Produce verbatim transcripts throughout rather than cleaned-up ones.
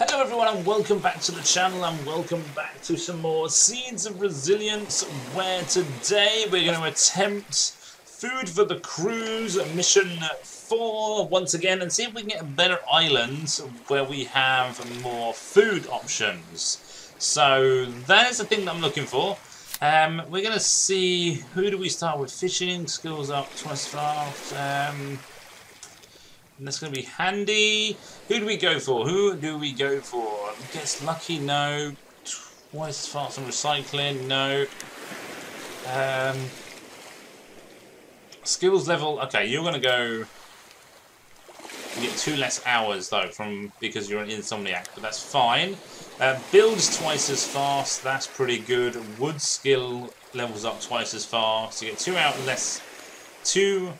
Hello everyone and welcome back to the channel and welcome back to some more Seeds of Resilience, where today we're going to attempt Food for the Cruise Mission four once again and see if we can get a better island where we have more food options. So that is the thing that I'm looking for. Um, we're going to see, who do we start with? Fishing, skills up, twist craft, um... and that's going to be handy. Who do we go for? Who do we go for? Gets lucky? No. Twice fast on recycling? No. Um, skills level? Okay, you're going to go... You get two less hours, though, from because you're an insomniac, but that's fine. Uh, builds twice as fast. That's pretty good. Wood skill levels up twice as fast. You get two out less... Two...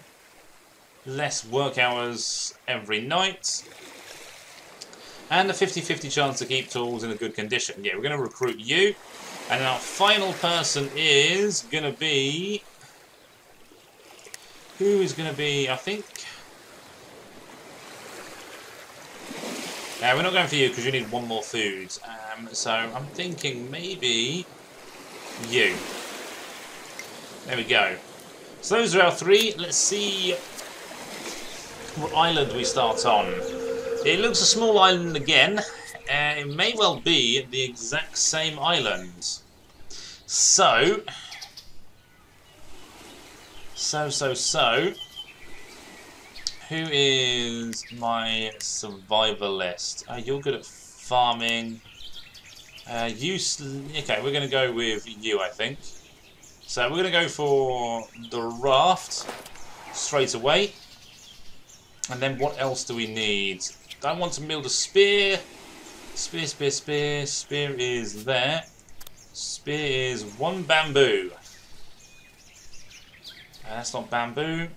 less work hours every night, and a fifty fifty chance to keep tools in a good condition. Yeah, we're going to recruit you, and our final person is going to be... Who is going to be, I think... Now, we're not going for you because you need one more food, um, so I'm thinking maybe you. There we go. So those are our three. Let's see what island we start on. It looks a small island again, and uh, it may well be the exact same island. So, so, so, so, who is my survivor list? Oh, you're good at farming. Uh, you, okay, we're going to go with you, I think. So we're going to go for the raft straight away. And then what else do we need? I want to build a spear. Spear, spear, spear. Spear is there. Spear is one bamboo. Uh, that's not bamboo.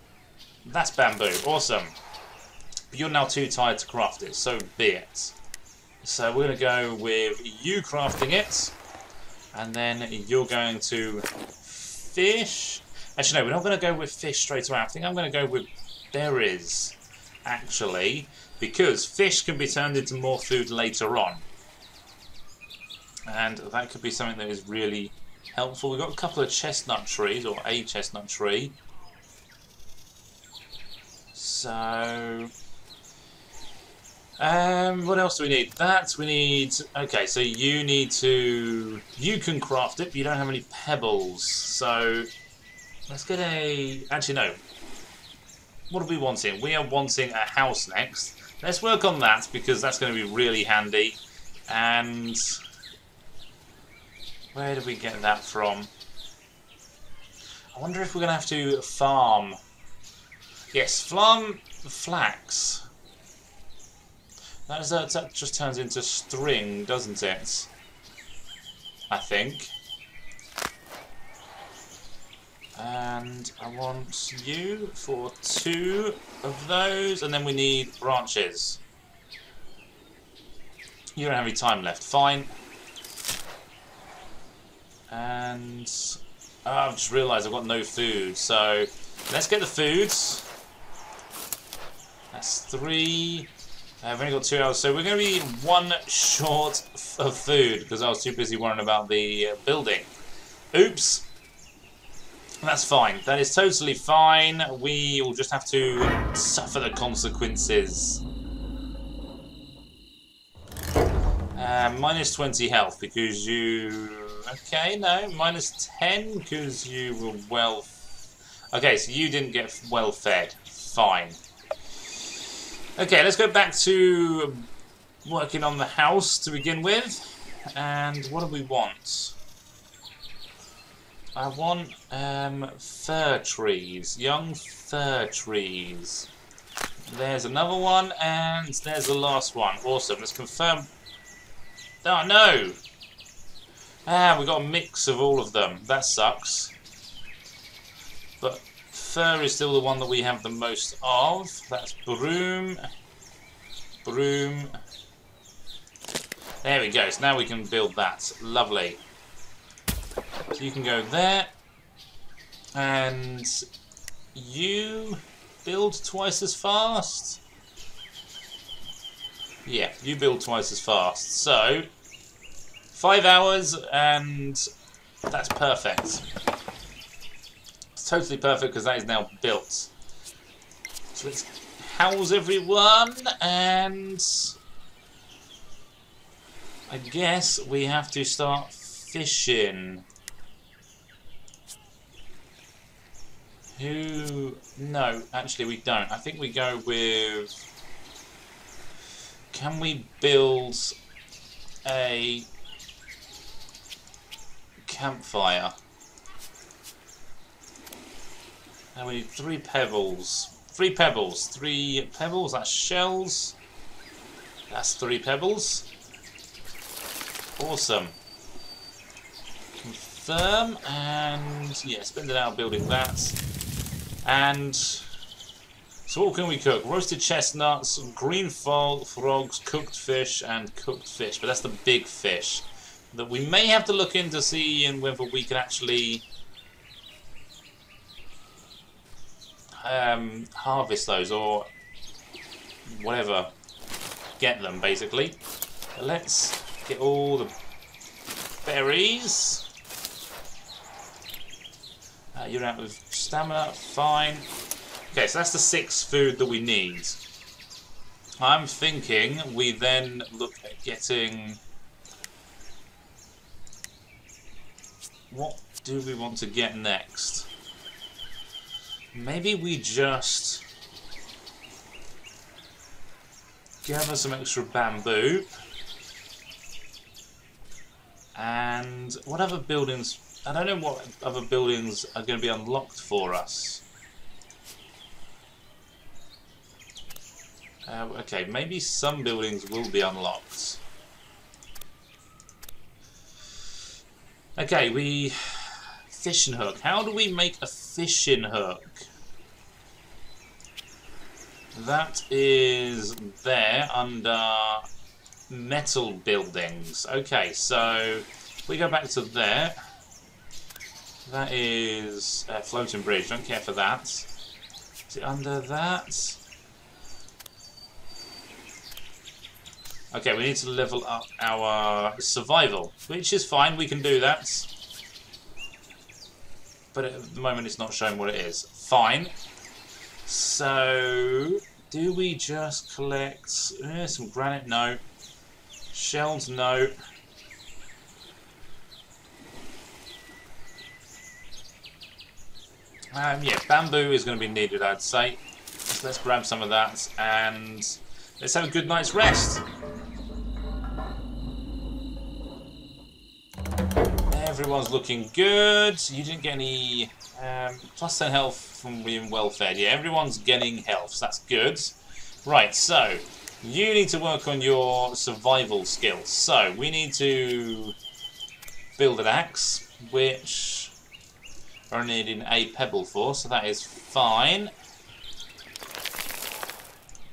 That's bamboo. Awesome. But you're now too tired to craft it, so be it. So we're going to go with you crafting it. And then you're going to fish. Actually, no, we're not going to go with fish straight away. I think I'm going to go with berries. Actually, because fish can be turned into more food later on, and that could be something that is really helpful. We've got a couple of chestnut trees, or a chestnut tree, so um, what else do we need? That we need, okay, so you need to, you can craft it, but you don't have any pebbles, so let's get a, actually no. What are we wanting? We are wanting a house next. Let's work on that because that's going to be really handy. And where do we get that from? I wonder if we're going to have to farm. Yes, farm flax. That, is, uh, that just turns into string, doesn't it? I think. And I want you for two of those, and then we need branches. You don't have any time left, fine. And oh, I've just realised I've got no food, so let's get the foods. That's three. I've only got two hours, so we're going to be one short of food because I was too busy worrying about the uh, building. Oops. That's fine. That is totally fine. We will just have to suffer the consequences. Uh, minus twenty health because you... Okay, no. Minus ten because you were well... Okay, so you didn't get well fed. Fine. Okay, let's go back to working on the house to begin with. And what do we want? I want um, fir trees, young fir trees. There's another one, and there's the last one. Awesome. Let's confirm. Oh no! Ah, we got a mix of all of them. That sucks. But fir is still the one that we have the most of. That's broom, broom. There we go. So now we can build that. Lovely. So you can go there, and you build twice as fast. Yeah, you build twice as fast. So, five hours, and that's perfect. It's totally perfect because that is now built. So let's house everyone, and I guess we have to start fishing. Who? No, actually we don't. I think we go with... Can we build a campfire? And we need three pebbles. Three pebbles. Three pebbles. That's shells. That's three pebbles. Awesome. Confirm. And yeah, spend an hour building that. And so what can we cook? Roasted chestnuts, green frog, frogs, cooked fish, and cooked fish. But that's the big fish that we may have to look into seeing whether we can actually um, harvest those or whatever, get them basically. But let's get all the berries. Uh, you're out with stamina, fine. Okay, so that's the six food that we need. I'm thinking we then look at getting... What do we want to get next? Maybe we just gather some extra bamboo. And what other buildings... I don't know what other buildings are going to be unlocked for us. Uh, okay, maybe some buildings will be unlocked. Okay, we... Fishing hook. How do we make a fishing hook? That is there under metal buildings. Okay, so if we go back to there. That is a floating bridge. Don't care for that. Is it under that? Okay, we need to level up our survival, which is fine, we can do that. But at the moment it's not showing what it is. Fine. So, do we just collect uh, some granite? No. Shells? No. Um, yeah, bamboo is going to be needed, I'd say. So let's grab some of that and let's have a good night's rest. Everyone's looking good. You didn't get any um, plus ten health from being well fed. Yeah, everyone's getting health, so that's good. Right, so you need to work on your survival skills. So we need to build an axe, which we're needing a pebble for, so that is fine.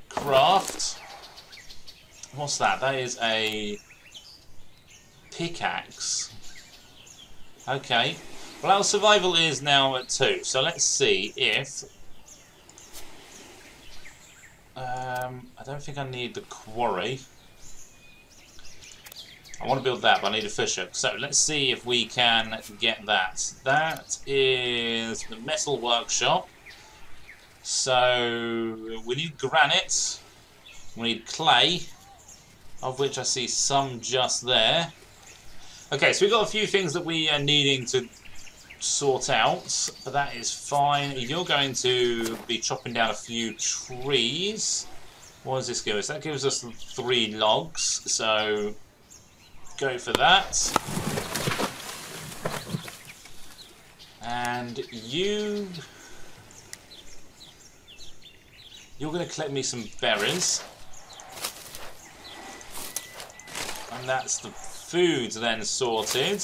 Craft. What's that? That is a pickaxe. Okay, well our survival is now at two, so let's see if... Um, I don't think I need the quarry. I want to build that, but I need a fish hook. So let's see if we can get that. That is the metal workshop. So we need granite, we need clay, of which I see some just there. Okay, so we've got a few things that we are needing to sort out, but that is fine. You're going to be chopping down a few trees. What does this give us? That gives us three logs, so go for that. And you... You're going to collect me some berries. And that's the... Food then sorted,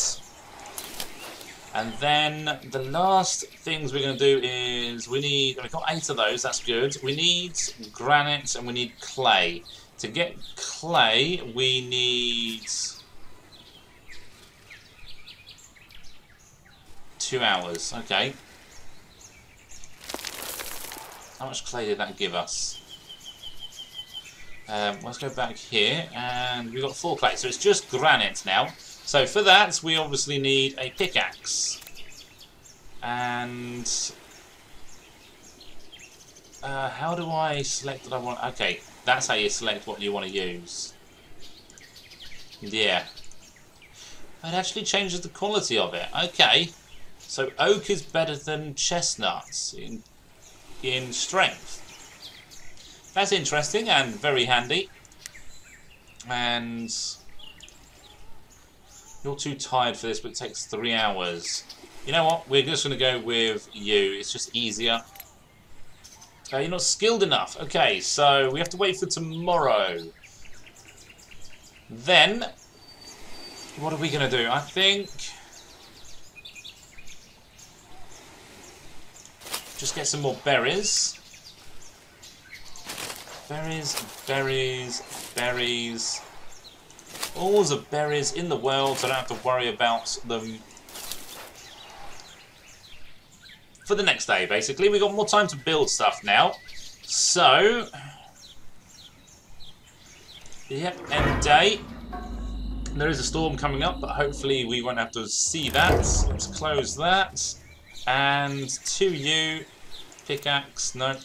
and then the last things we're going to do is we need, we've got eight of those, that's good. We need granite and we need clay. To get clay we need two hours. Okay, how much clay did that give us? Um, let's go back here, and we've got four clay, so it's just granite now. So for that, we obviously need a pickaxe. And uh, how do I select what I want? Okay, that's how you select what you want to use. Yeah. It actually changes the quality of it. Okay, so oak is better than chestnuts in in strength. That's interesting and very handy. And you're too tired for this, but it takes three hours. You know what? We're just going to go with you. It's just easier. Uh, you're not skilled enough. Okay, so we have to wait for tomorrow. Then, what are we going to do? I think just get some more berries. Berries, berries, berries. All the berries in the world, so I don't have to worry about them. For the next day, basically. We've got more time to build stuff now. So, yep, end day. There is a storm coming up, but hopefully we won't have to see that. Let's close that. And to you, pickaxe, no.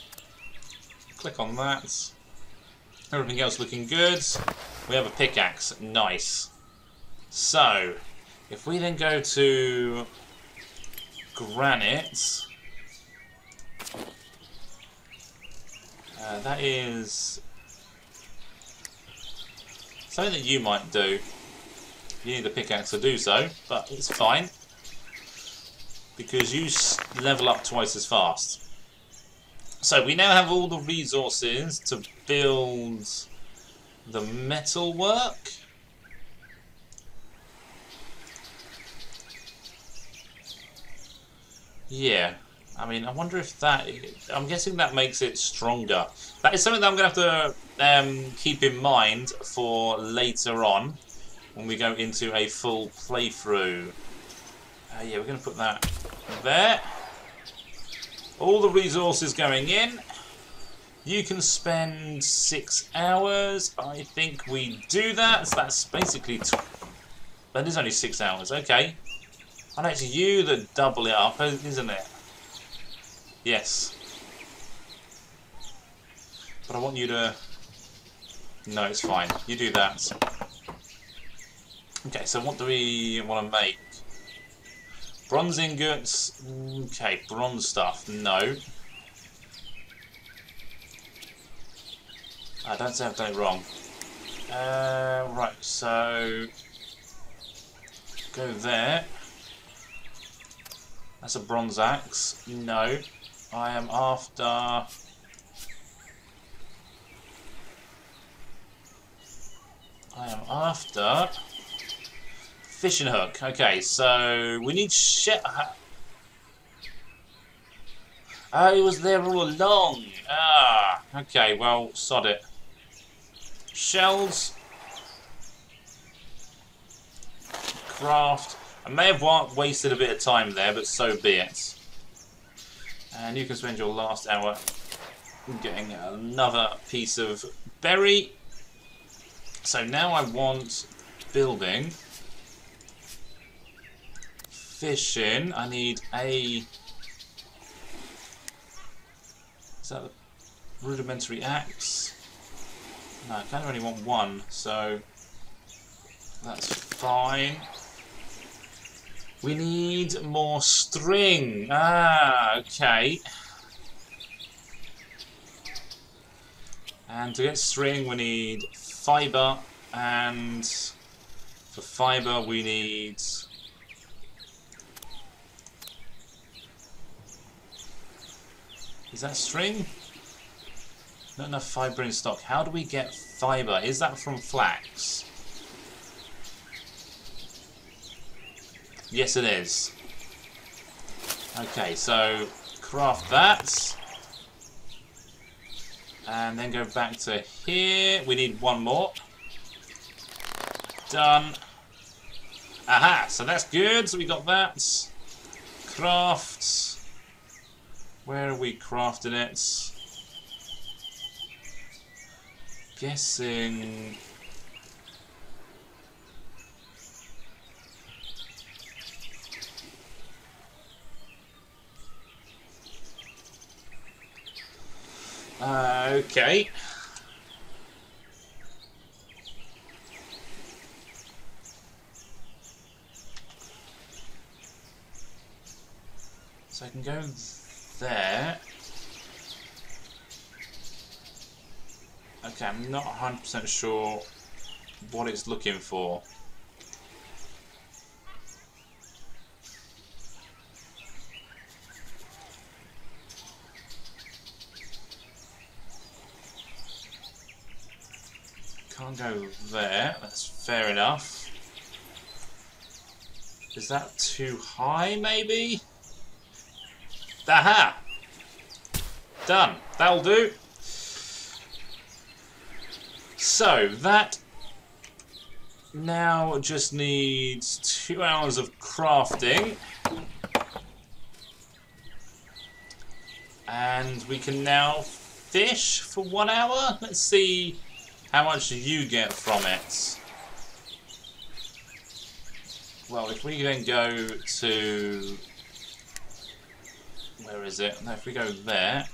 Click on that. Everything else looking good. We have a pickaxe, nice. So, if we then go to granite, uh, that is something that you might do. You need a pickaxe to do so, but it's fine, because you level up twice as fast. So we now have all the resources to build the metalwork. Yeah, I mean, I wonder if that, I'm guessing that makes it stronger. That is something that I'm going to have to um, keep in mind for later on, when we go into a full playthrough. Uh, yeah, we're going to put that there. All the resources going in. You can spend six hours. I think we do that. So that's basically... Tw that is only six hours. Okay. And it's you that double it up, isn't it? Yes. But I want you to... No, it's fine. You do that. Okay, so what do we want to make? Bronze ingots. Okay, bronze stuff. No. I don't say I've done it wrong. Uh, right, so... Go there. That's a bronze axe. No. I am after... I am after... Fishing hook. Okay, so we need shit. Oh, it was there all along. Ah, okay, well, sod it. Shells. Craft. I may have wasted a bit of time there, but so be it. And you can spend your last hour getting another piece of berry. So now I want building. Fishing, I need a... Is that a rudimentary axe? No, I kind of only want one, so that's fine. We need more string. Ah, okay. And to get string, we need fiber, and for fiber, we need... Is that string? Not enough fibre in stock. How do we get fibre? Is that from flax? Yes, it is. Okay, so craft that. And then go back to here. We need one more. Done. Aha, so that's good. So we got that. Craft. Where are we crafting it? guessing... Uh, okay. So I can go there. Okay, I'm not one hundred percent sure what it's looking for. Can't go there, that's fair enough. Is that too high, maybe? Aha! Done. That'll do. So, that now just needs two hours of crafting. And we can now fish for one hour. Let's see how much you get from it. Well, if we then go to... Where is it? Now if we go there...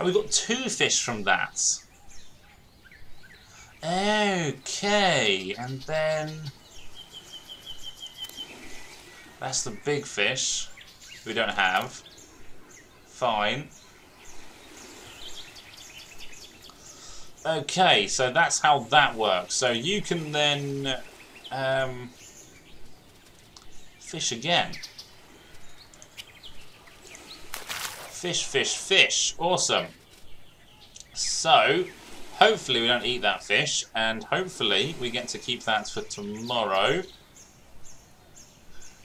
Oh, we got two fish from that. Okay, and then... That's the big fish we don't have. Fine. Okay, so that's how that works. So you can then... Um, fish again. Fish, fish, fish. Awesome. So, hopefully we don't eat that fish, and hopefully we get to keep that for tomorrow.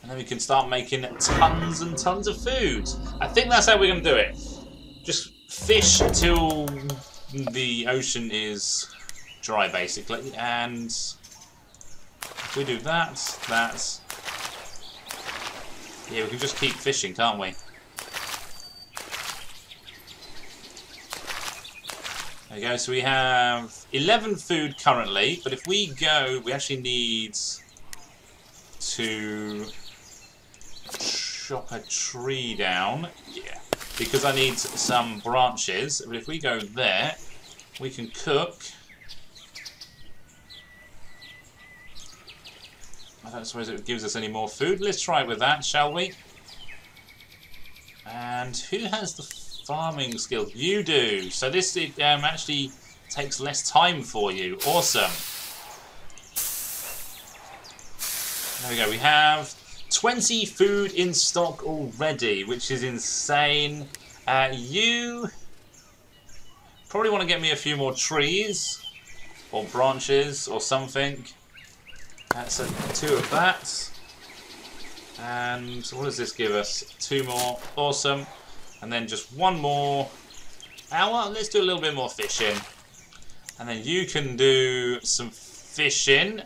And then we can start making tons and tons of food. I think that's how we're going to do it. Just fish till the ocean is dry, basically. And if we do that, that's... Yeah, we can just keep fishing, can't we? There we go, so we have eleven food currently, but if we go, we actually need to chop a tree down. Yeah, because I need some branches, but if we go there, we can cook. I don't suppose it gives us any more food. Let's try it with that, shall we? And who has the farming skill? You do. So this it, um, actually takes less time for you. Awesome. There we go. We have twenty food in stock already, which is insane. Uh, you probably want to get me a few more trees or branches or something. That's uh, so two of that. And what does this give us? Two more. Awesome. And then just one more hour. Let's do a little bit more fishing. And then you can do some fishing.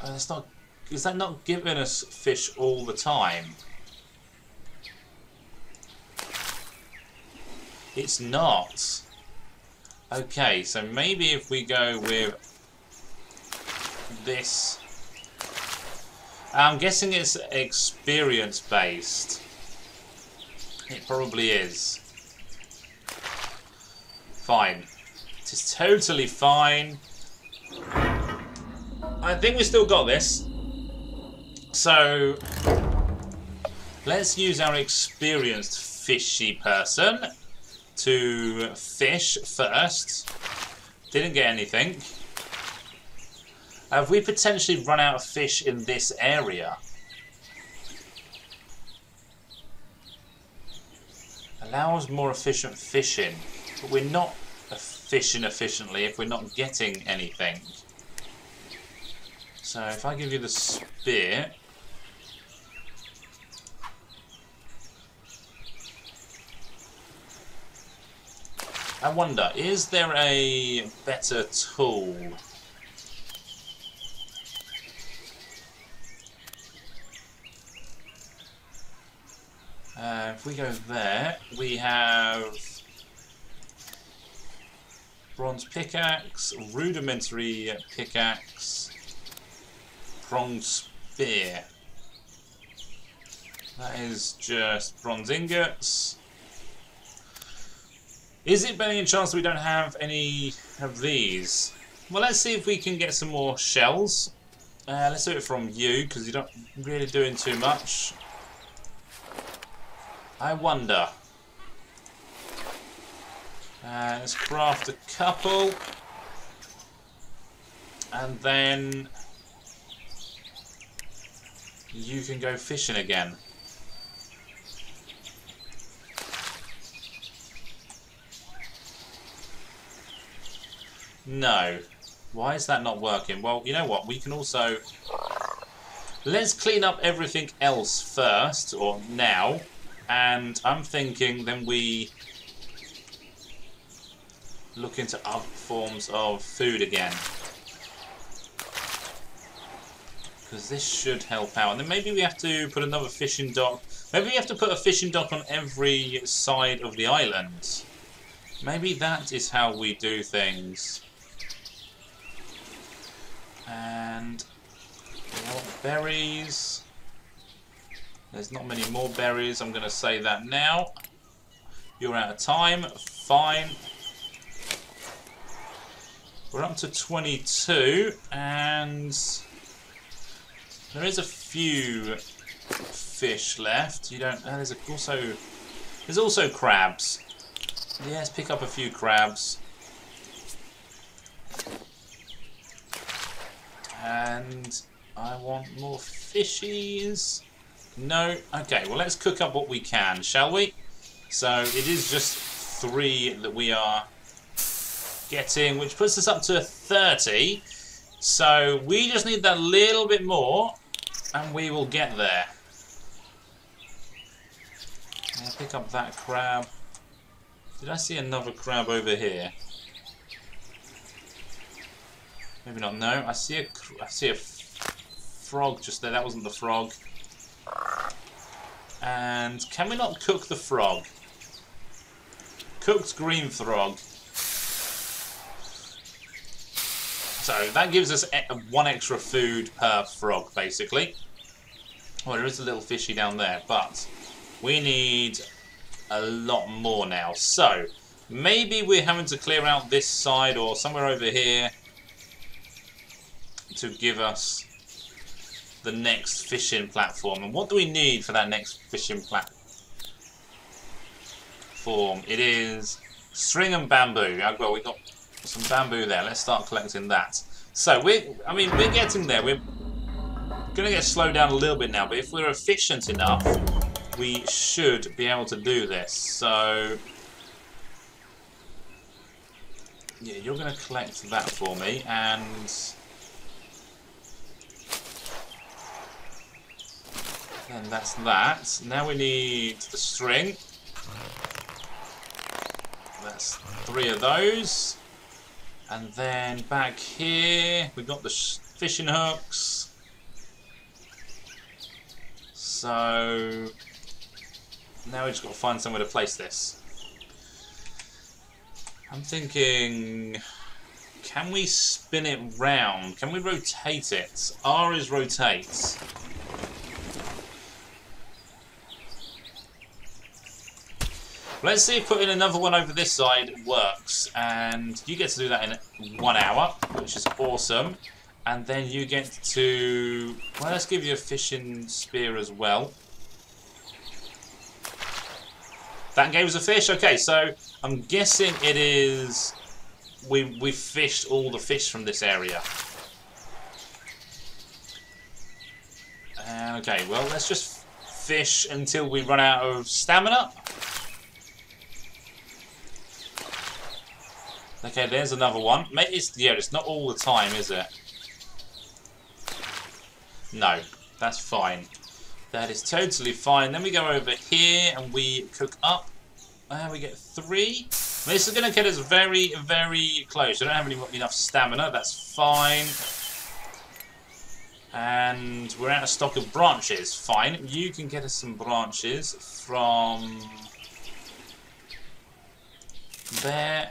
Uh, that's not, is that not giving us fish all the time? It's not. Okay, so maybe if we go with this... I'm guessing it's experience-based. It probably is. Fine. It is totally fine. I think we still got this. So, let's use our experienced fishy person to fish first. Didn't get anything. Have we potentially run out of fish in this area? Allows more efficient fishing. But we're not fishing efficiently if we're not getting anything. So if I give you the spear... I wonder, is there a better tool? if we go there, we have bronze pickaxe, rudimentary pickaxe, pronged spear. That is just bronze ingots. Is it by any chance that we don't have any of these? Well, let's see if we can get some more shells. Uh, let's do it from you, because you're not really doing too much. I wonder. Uh, let's craft a couple. And then you can go fishing again. No. Why is that not working? Well, you know what? We can also... Let's clean up everything else first, or now. And I'm thinking then we look into other forms of food again. Because this should help out. And then maybe we have to put another fishing dock. Maybe we have to put a fishing dock on every side of the island. Maybe that is how we do things. And more berries. There's not many more berries. I'm going to say that now. You're out of time. Fine. We're up to twenty-two, and there is a few fish left. You don't. Oh, there's also there's also crabs. Yeah, let's pick up a few crabs. And I want more fishies. No? Okay, well, let's cook up what we can, shall we? So it is just three that we are getting, which puts us up to thirty. So we just need that little bit more, and we will get there. I'll pick up that crab. Did I see another crab over here? Maybe not. No, I see a I see a frog just there. That wasn't the frog. And can we not cook the frog? Cooked green frog. So that gives us one extra food per frog, basically. Well, there is a little fishy down there, but we need a lot more now. So maybe we're having to clear out this side or somewhere over here to give us the next fishing platform. And what do we need for that next fishing platform? It is string and bamboo. Well, we've got some bamboo there. Let's start collecting that. So we're, I mean, we're getting there. We're going to get slowed down a little bit now, but if we're efficient enough, we should be able to do this. So yeah, you're going to collect that for me, and and that's that. Now we need the string. That's three of those. And then back here, we've got the fishing hooks. So now we've just got to find somewhere to place this. I'm thinking, can we spin it round? Can we rotate it? R is rotate. Let's see if putting another one over this side works, and you get to do that in one hour, which is awesome. And then you get to... Well, let's give you a fishing spear as well. That gave us a fish. Okay, so I'm guessing it is... We, we fished all the fish from this area. Uh, okay, well, let's just fish until we run out of stamina. Okay, there's another one. It's, yeah, it's not all the time, is it? No, that's fine. That is totally fine. Then we go over here and we cook up. And we get three. This is going to get us very, very close. I don't have any, enough stamina. That's fine. And we're out of stock of branches. Fine. You can get us some branches from there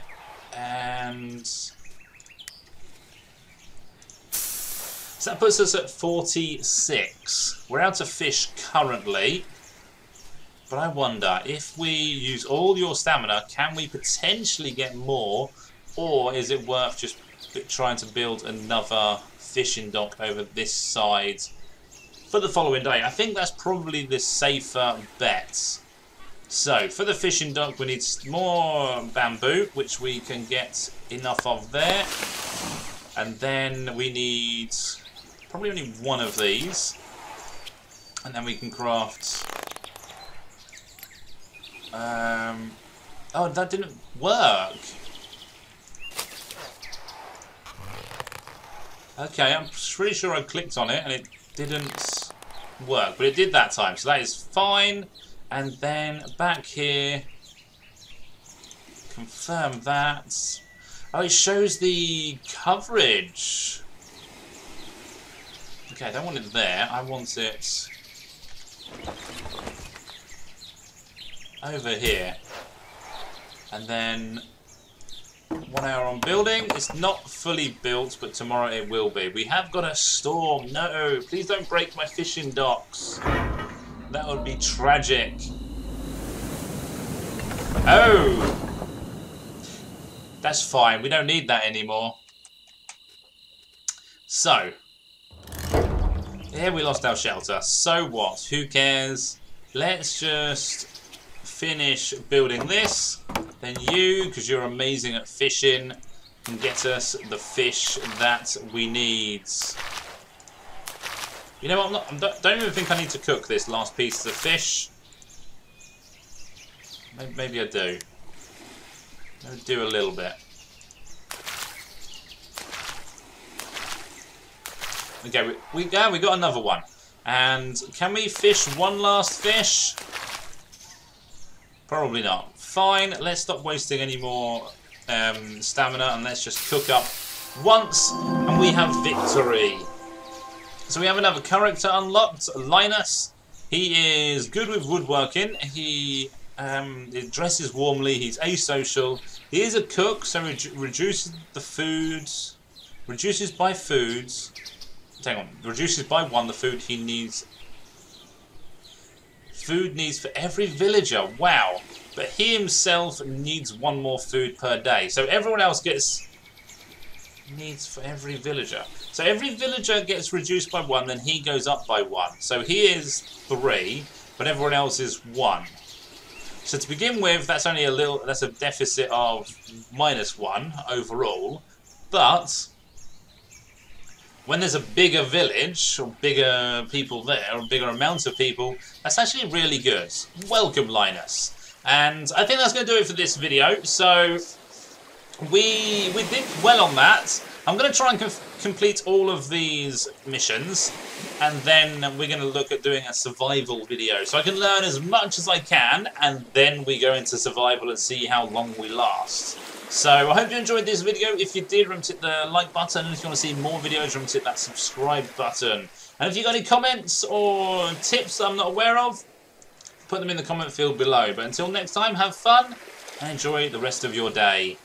and... so that puts us at forty-six. We're out of fish currently. But I wonder, if we use all your stamina, can we potentially get more? Or is it worth just trying to build another fishing dock over this side for the following day? I think that's probably the safer bet. So, for the fishing dock, we need more bamboo, which we can get enough of there. And then we need probably only one of these. And then we can craft... Um, oh, that didn't work. Okay, I'm pretty sure I clicked on it and it didn't work, but it did that time, so that is fine. And then back here, confirm that. Oh, it shows the coverage. Okay, I don't want it there, I want it over here. And then one hour on building. It's not fully built, but tomorrow it will be. We have got a storm. No, please don't break my fishing docks. That would be tragic. Oh! That's fine. We don't need that anymore. So. Yeah, we lost our shelter. So what? Who cares? Let's just... finish building this, then you, because you're amazing at fishing, can get us the fish that we need. You know what, I'm not, I don't even think I need to cook this last piece of fish. Maybe, maybe I do. I'll do a little bit. Okay, we, we, yeah, we got another one. And can we fish one last fish? Probably not. Fine, let's stop wasting any more um, stamina and let's just cook up once and we have victory. So we have another character unlocked, Linus. He is good with woodworking. He um, dresses warmly. He's asocial. He is a cook, so re reduces the foods, reduces by foods. Hang on, reduces by one the food he needs. Food needs for every villager. Wow. But he himself needs one more food per day. So everyone else gets needs for every villager. So every villager gets reduced by one, then he goes up by one. So he is three, but everyone else is one. So to begin with, that's only a little, that's a deficit of minus one overall. But when there's a bigger village, or bigger people there, or bigger amounts of people, that's actually really good. Welcome, Linus. And I think that's going to do it for this video. So we we did well on that. I'm going to try and com complete all of these missions. And then we're going to look at doing a survival video. So I can learn as much as I can, and then we go into survival and see how long we last. So I hope you enjoyed this video. If you did, remember to hit the like button. If you want to see more videos, remember to hit that subscribe button. And if you got any comments or tips that I'm not aware of, put them in the comment field below. But until next time, have fun and enjoy the rest of your day.